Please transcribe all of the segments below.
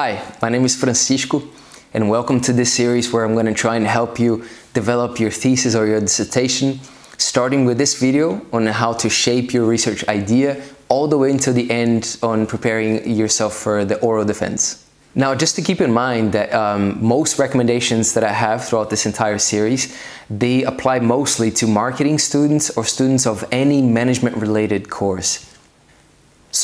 Hi, my name is Francisco, and welcome to this series where I'm going to try and help you develop your thesis or your dissertation, starting with this video on how to shape your research idea all the way until the end on preparing yourself for the oral defense. Now, just to keep in mind that most recommendations that I have throughout this entire series, they apply mostly to marketing students or students of any management-related course.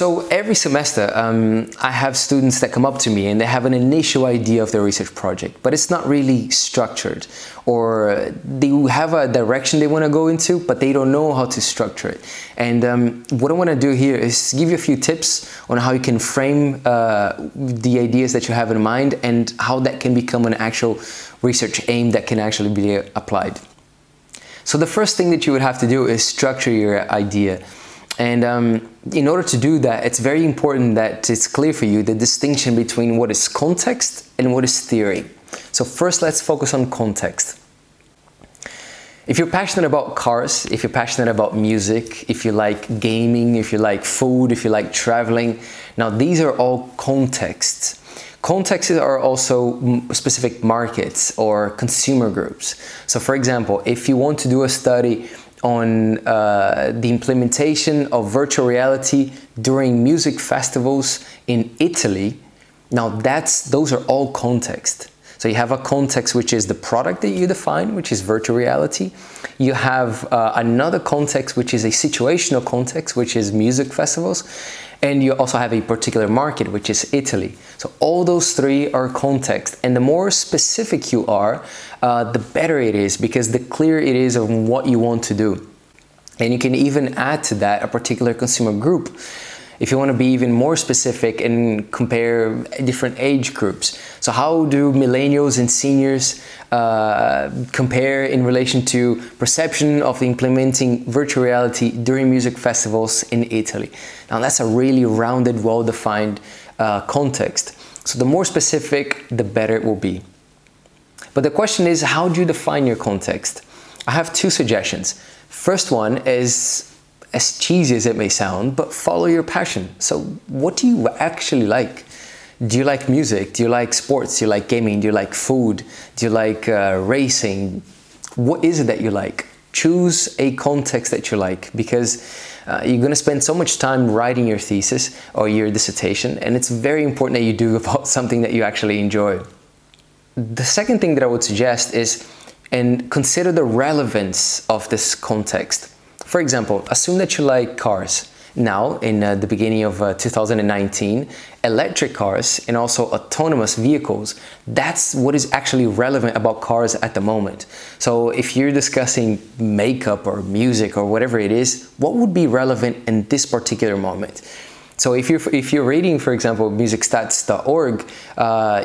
So every semester, I have students that come up to me and they have an initial idea of their research project, but it's not really structured, or they have a direction they want to go into, but they don't know how to structure it. And what I want to do here is give you a few tips on how you can frame the ideas that you have in mind and how that can become an actual research aim that can actually be applied. So the first thing that you would have to do is structure your idea. And in order to do that, it's very important that it's clear for you the distinction between what is context and what is theory. So first, let's focus on context. If you're passionate about cars, if you're passionate about music, if you like gaming, if you like food, if you like traveling, now these are all contexts. Contexts are also specific markets or consumer groups. So for example, if you want to do a study on the implementation of virtual reality during music festivals in Italy. Now those are all context. So you have a context, which is the product that you define, which is virtual reality. You have another context, which is a situational context, which is music festivals. And you also have a particular market, which is Italy. So all those three are context. And the more specific you are, the better it is, because the clearer it is of what you want to do. And you can even add to that a particular consumer group, if you want to be even more specific and compare different age groups. So how do millennials and seniors compare in relation to perception of implementing virtual reality during music festivals in Italy? Now that's a really rounded, well-defined context. So the more specific, the better it will be. But the question is, how do you define your context? I have two suggestions. First one is, as cheesy as it may sound, but follow your passion. So what do you actually like? Do you like music? Do you like sports? Do you like gaming? Do you like food? Do you like racing? What is it that you like? Choose a context that you like, because you're going to spend so much time writing your thesis or your dissertation, and it's very important that you do about something that you actually enjoy. The second thing that I would suggest is, and consider the relevance of this context. For example, assume that you like cars. Now, in the beginning of 2019, electric cars and also autonomous vehicles, that's what is actually relevant about cars at the moment. So if you're discussing makeup or music or whatever it is, what would be relevant in this particular moment? So if you're reading, for example, musicstats.org,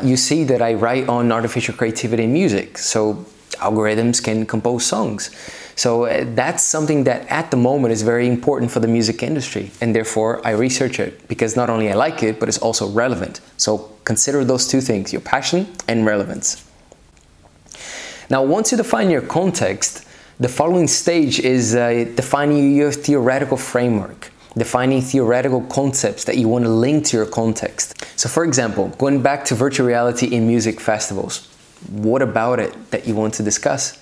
you see that I write on artificial creativity in music. So algorithms can compose songs. So that's something that at the moment is very important for the music industry, and therefore I research it because not only I like it, but it's also relevant. So consider those two things, your passion and relevance. Now, once you define your context, the following stage is defining your theoretical framework, defining theoretical concepts that you want to link to your context. So for example, going back to virtual reality in music festivals, what about it that you want to discuss?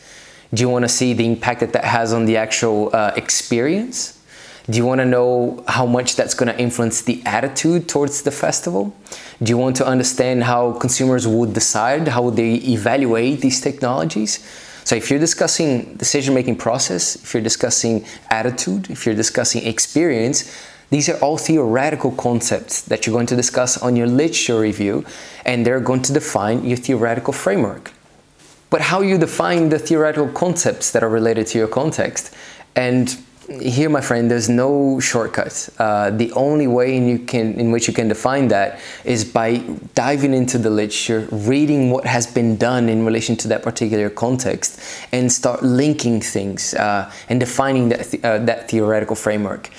Do you want to see the impact that that has on the actual experience? Do you want to know how much that's going to influence the attitude towards the festival? Do you want to understand how consumers would decide, how they evaluate these technologies? So if you're discussing decision-making process, if you're discussing attitude, if you're discussing experience, these are all theoretical concepts that you're going to discuss on your literature review, and they're going to define your theoretical framework. But how you define the theoretical concepts that are related to your context? And here, my friend, there's no shortcut. The only way in which you can define that is by diving into the literature, reading what has been done in relation to that particular context, and start linking things and defining that theoretical framework.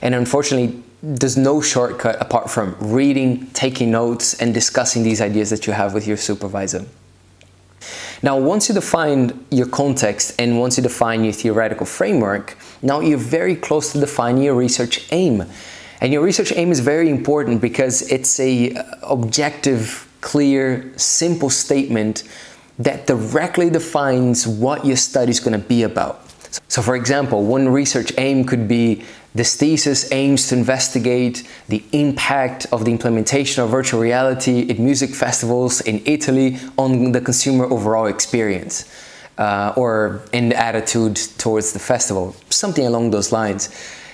And unfortunately, there's no shortcut apart from reading, taking notes, and discussing these ideas that you have with your supervisor. Now, once you define your context and once you define your theoretical framework, now you're very close to defining your research aim. And your research aim is very important because it's an objective clear, simple statement that directly defines what your study is going to be about. So for example, one research aim could be this thesis aims to investigate the impact of the implementation of virtual reality at music festivals in Italy on the consumer overall experience or in the attitude towards the festival, something along those lines.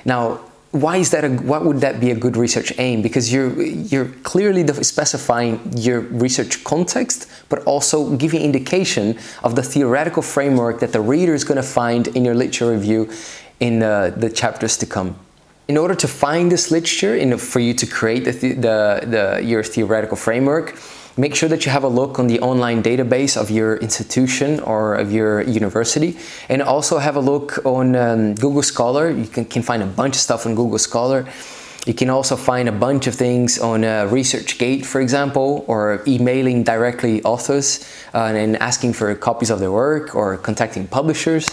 Now, why is that? Why would that be a good research aim? Because you're clearly specifying your research context, but also giving indication of the theoretical framework that the reader is going to find in your literature review in the chapters to come. In order to find this literature, for you to create your theoretical framework, make sure that you have a look on the online database of your institution or of your university, and also have a look on Google Scholar. You can find a bunch of stuff on Google Scholar. You can also find a bunch of things on ResearchGate, for example, or emailing directly authors and asking for copies of their work, or contacting publishers.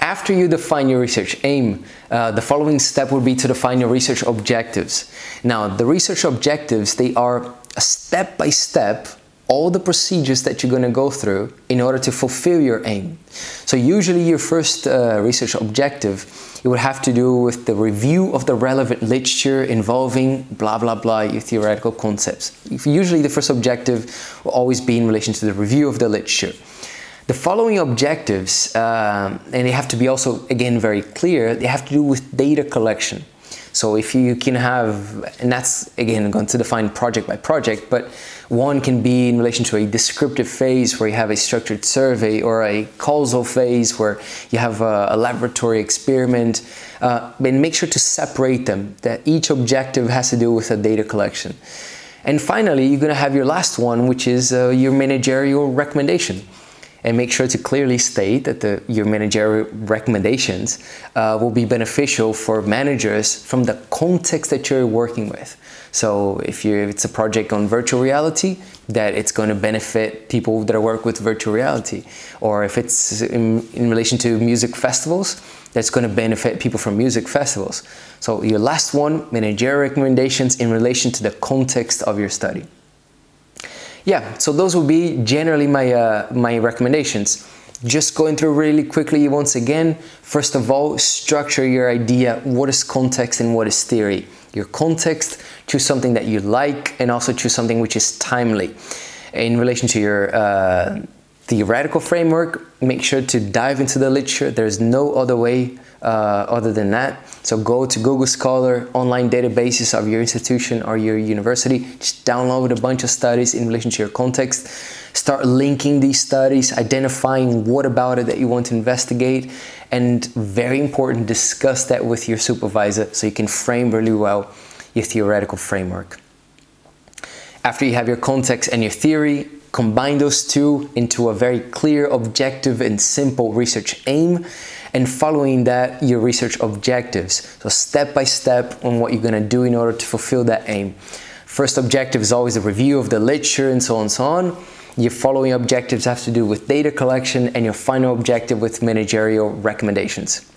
After you define your research aim, the following step would be to define your research objectives. Now, the research objectives, they are step-by-step all the procedures that you're going to go through in order to fulfill your aim. So usually your first research objective, it would have to do with the review of the relevant literature involving blah, blah, blah, your theoretical concepts. Usually the first objective will always be in relation to the review of the literature. The following objectives, and they have to be also, again, very clear, they have to do with data collection. So if you can have, and that's again going to define project by project, but one can be in relation to a descriptive phase where you have a structured survey, or a causal phase where you have a laboratory experiment, and make sure to separate them, that each objective has to do with a data collection. And finally, you're going to have your last one, which is your managerial recommendation. And make sure to clearly state that your managerial recommendations will be beneficial for managers from the context that you're working with. So if it's a project on virtual reality, that it's going to benefit people that work with virtual reality. Or if it's in relation to music festivals, that's going to benefit people from music festivals. So your last one, managerial recommendations in relation to the context of your study. Yeah, so those will be generally my, my recommendations. Just going through really quickly once again, first of all, structure your idea. What is context and what is theory? Your context, choose something that you like, and also choose something which is timely. In relation to your theoretical framework, make sure to dive into the literature. There's no other way other than that. So go to Google Scholar, online databases of your institution or your university, just download a bunch of studies in relation to your context, start linking these studies, identifying what about it that you want to investigate, and very important, discuss that with your supervisor so you can frame really well your theoretical framework. After you have your context and your theory, combine those two into a very clear, objective, and simple research aim, and following that, your research objectives. So step by step on what you're going to do in order to fulfill that aim. First objective is always a review of the literature, and so on and so on. Your following objectives have to do with data collection, and your final objective with managerial recommendations.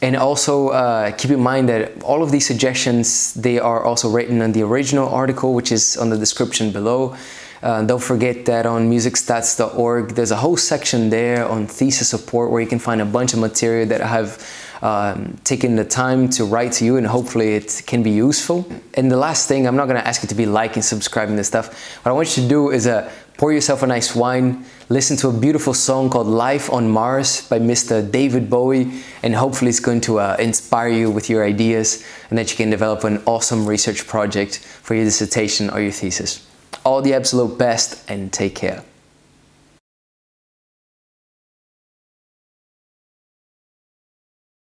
And also keep in mind that all of these suggestions, they are also written in the original article, which is on the description below. Don't forget that on musicstats.org, there's a whole section there on thesis support where you can find a bunch of material that I have taken the time to write to you, and hopefully it can be useful. And the last thing, I'm not going to ask you to be liking, subscribing to stuff. What I want you to do is pour yourself a nice wine, listen to a beautiful song called Life on Mars by Mr. David Bowie, and hopefully it's going to inspire you with your ideas, and that you can develop an awesome research project for your dissertation or your thesis. All the absolute best, and take care.